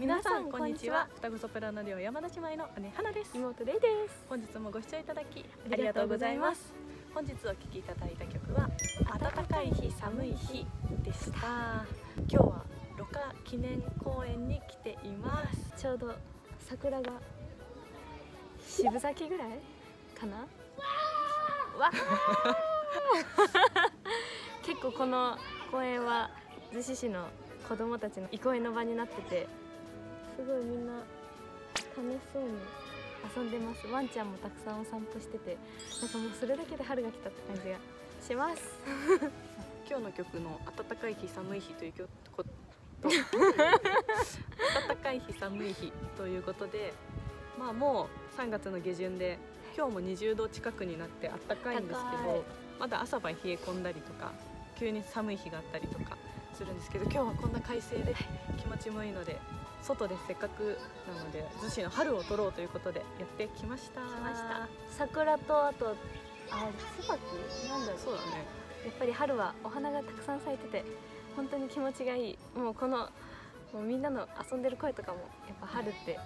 皆さんこんにちは。双子ソプラノ寮山田姉妹の姉花です。妹レイです。本日もご視聴いただきありがとうございます。本日お聴きいただいた曲は暖かい日寒い日でした。今日はろ過記念公園に来ています。ちょうど桜が渋咲きぐらいかな。わ結構この公園は逗子市の子どもたちの憩いの場になってて、すごいみんな楽しそうに遊んでます。ワンちゃんもたくさんお散歩してて、なんかもうそれだけで春が来たって感じがします今日の曲の「暖かい日寒い日」という曲と暖かい日寒い日ということで、まあもう3月の下旬で今日も20度近くになって暖かいんですけど、まだ朝晩冷え込んだりとか急に寒い日があったりとかするんですけど、今日はこんな快晴で気持ちもいいので、外でせっかくなので逗子の春を撮ろうということでやってきました。桜とあと椿なんだろう。そうだね。やっぱり春はお花がたくさん咲いてて本当に気持ちがいい。もうこのもうみんなの遊んでる声とかもやっぱ春って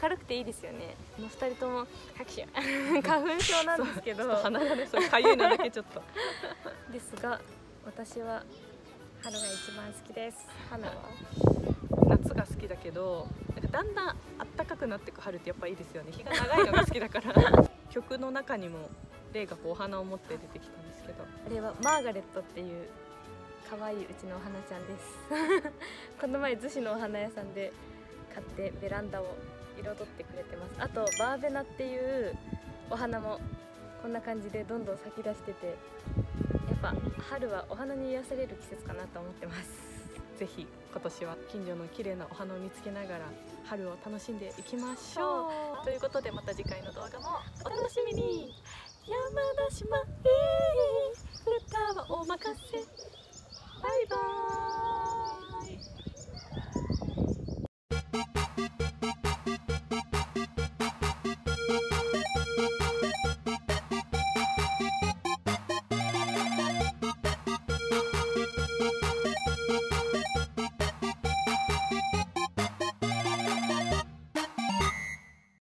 明るくていいですよね。この2人とも拍手花粉症なんですけど鼻がね、そうかゆいのだけちょっとですが、私は春が一番好きです。花は夏が好きだけど、なんかだんだん暖かくなってく春ってやっぱいいですよね。日が長いのが好きだから曲の中にもレイがこうお花を持って出てきたんですけど、あれはマーガレットっていう可愛いうちのお花ちゃんですこの前逗子のお花屋さんで買ってベランダを彩ってくれてます。あとバーベナっていうお花もこんな感じでどんどん咲き出してて、春はお花に癒される季節かなと思ってます。ぜひ今年は近所の綺麗なお花を見つけながら春を楽しんでいきましょうということで、また次回の動画もお楽しみに。山田姉妹、歌はお任せ。バイバーイ。